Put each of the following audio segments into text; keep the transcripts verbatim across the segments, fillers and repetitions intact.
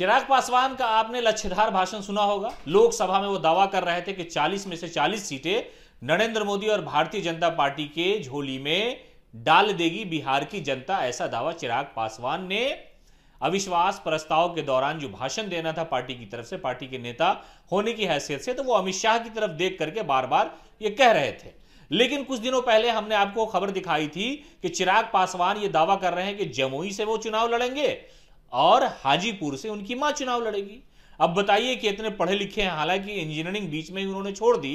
चिराग पासवान का आपने लच्छेदार भाषण सुना होगा। लोकसभा में वो दावा कर रहे थे कि चालीस में से चालीस सीटें नरेंद्र मोदी और भारतीय जनता पार्टी के झोली में डाल देगी बिहार की जनता। ऐसा दावा चिराग पासवान ने अविश्वास प्रस्ताव के दौरान जो भाषण देना था पार्टी की तरफ से, पार्टी के नेता होने की हैसियत से, तो वो अमित शाह की तरफ देख करके बार बार ये कह रहे थे। लेकिन कुछ दिनों पहले हमने आपको खबर दिखाई थी कि चिराग पासवान ये दावा कर रहे हैं कि जमुई से वो चुनाव लड़ेंगे और हाजीपुर से उनकी मां चुनाव लड़ेगी। अब बताइए कि इतने पढ़े लिखे हैं, हालांकि इंजीनियरिंग बीच में ही उन्होंने छोड़ दी,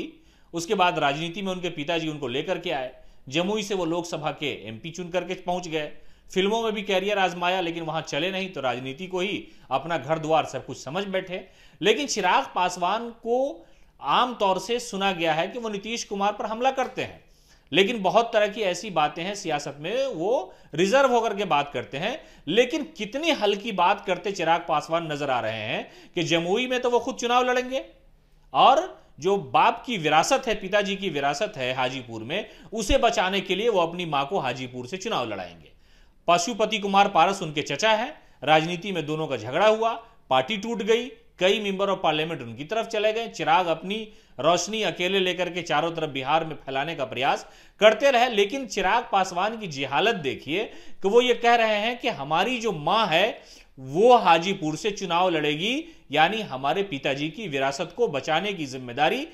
उसके बाद राजनीति में उनके पिताजी उनको लेकर के आए। जमुई से वो लोकसभा के एमपी चुन करके पहुंच गए, फिल्मों में भी कैरियर आजमाया, लेकिन वहां चले नहीं, तो राजनीति को ही अपना घर द्वार सब कुछ समझ बैठे। लेकिन चिराग पासवान को आमतौर से सुना गया है कि वो नीतीश कुमार पर हमला करते हैं, लेकिन बहुत तरह की ऐसी बातें हैं सियासत में, वो रिजर्व होकर के बात करते हैं। लेकिन कितनी हल्की बात करते चिराग पासवान नजर आ रहे हैं कि जमुई में तो वो खुद चुनाव लड़ेंगे और जो बाप की विरासत है, पिताजी की विरासत है हाजीपुर में, उसे बचाने के लिए वो अपनी मां को हाजीपुर से चुनाव लड़ाएंगे। पशुपति कुमार पारस उनके चचा हैं। राजनीति में दोनों का झगड़ा हुआ, पार्टी टूट गई, कई मेंबर ऑफ पार्लियामेंट उनकी तरफ चले गए। चिराग अपनी रोशनी अकेले लेकर के चारों तरफ बिहार में फैलाने का प्रयास करते रहे। लेकिन चिराग पासवान की जिहालत देखिए कि वो ये कह रहे हैं कि हमारी जो मां है वो हाजीपुर से चुनाव लड़ेगी, यानी हमारे पिताजी की विरासत को बचाने की जिम्मेदारी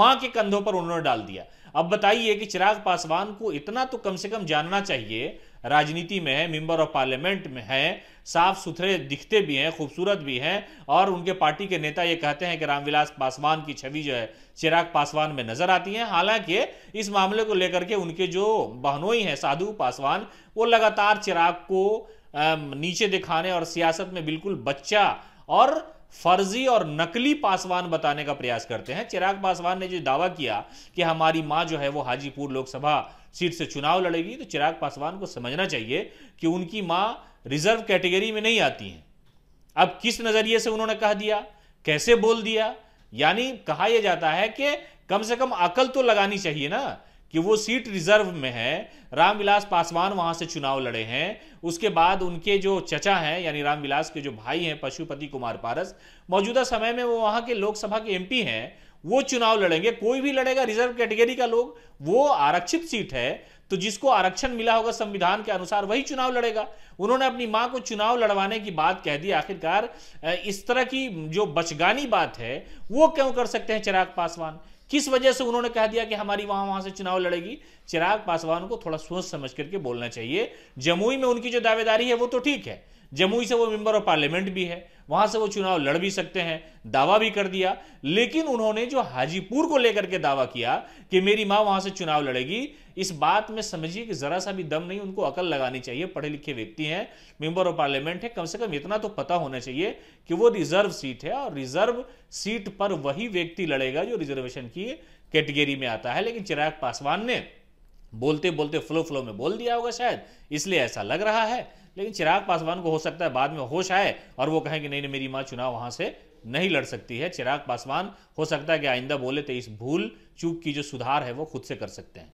मां के कंधों पर उन्होंने डाल दिया। अब बताइए कि चिराग पासवान को इतना तो कम से कम जानना चाहिए, राजनीति में है, मेंबर ऑफ पार्लियामेंट में है, साफ सुथरे दिखते भी हैं, खूबसूरत भी हैं, और उनके पार्टी के नेता ये कहते हैं कि रामविलास पासवान की छवि जो है चिराग पासवान में नजर आती है। हालांकि इस मामले को लेकर के उनके जो बहनोई हैं साधु पासवान, वो लगातार चिराग को नीचे दिखाने और सियासत में बिल्कुल बच्चा और फर्जी और नकली पासवान बताने का प्रयास करते हैं। चिराग पासवान ने जो दावा किया कि हमारी मां जो है वो हाजीपुर लोकसभा सीट से चुनाव लड़ेगी, तो चिराग पासवान को समझना चाहिए कि उनकी मां रिजर्व कैटेगरी में नहीं आती हैं। अब किस नजरिए से उन्होंने कह दिया, कैसे बोल दिया, यानी कहा यह जाता है कि कम से कम अकल तो लगानी चाहिए ना कि वो सीट रिजर्व में है, रामविलास पासवान वहां से चुनाव लड़े हैं, उसके बाद उनके जो चचा हैं यानी रामविलास के जो भाई हैं पशुपति कुमार पारस, मौजूदा समय में वो वहां के लोकसभा के एमपी हैं, वो चुनाव लड़ेंगे। कोई भी लड़ेगा, रिजर्व कैटेगरी का लोग, वो आरक्षित सीट है, तो जिसको आरक्षण मिला होगा संविधान के अनुसार वही चुनाव लड़ेगा। उन्होंने अपनी मां को चुनाव लड़वाने की बात कह दी। आखिरकार इस तरह की जो बचगानी बात है वो क्यों कर सकते हैं चिराग पासवान? किस वजह से उन्होंने कह दिया कि हमारी वहां वहां से चुनाव लड़ेगी? चिराग पासवान को थोड़ा सोच समझ करके बोलना चाहिए। जमुई में उनकी जो दावेदारी है वो तो ठीक है, जमुई से वो मेंबर ऑफ पार्लियामेंट भी है, वहां से वो चुनाव लड़ भी सकते हैं, दावा भी कर दिया। लेकिन उन्होंने जो हाजीपुर को लेकर के दावा किया कि मेरी मां वहां से चुनाव लड़ेगी, इस बात में समझिए कि जरा सा भी दम नहीं, उनको अकल लगानी चाहिए। पढ़े लिखे व्यक्ति हैं, मेंबर ऑफ पार्लियामेंट है, कम से कम इतना तो पता होना चाहिए कि वो रिजर्व सीट है और रिजर्व सीट पर वही व्यक्ति लड़ेगा जो रिजर्वेशन की कैटेगरी में आता है। लेकिन चिराग पासवान ने बोलते बोलते फ्लो फ्लो में बोल दिया होगा शायद, इसलिए ऐसा लग रहा है। लेकिन चिराग पासवान को हो सकता है बाद में होश आए और वो कहें कि नहीं नहीं मेरी मां चुनाव वहां से नहीं लड़ सकती है। चिराग पासवान हो सकता है कि आइंदा बोले तो इस भूल चूक की जो सुधार है वो खुद से कर सकते हैं।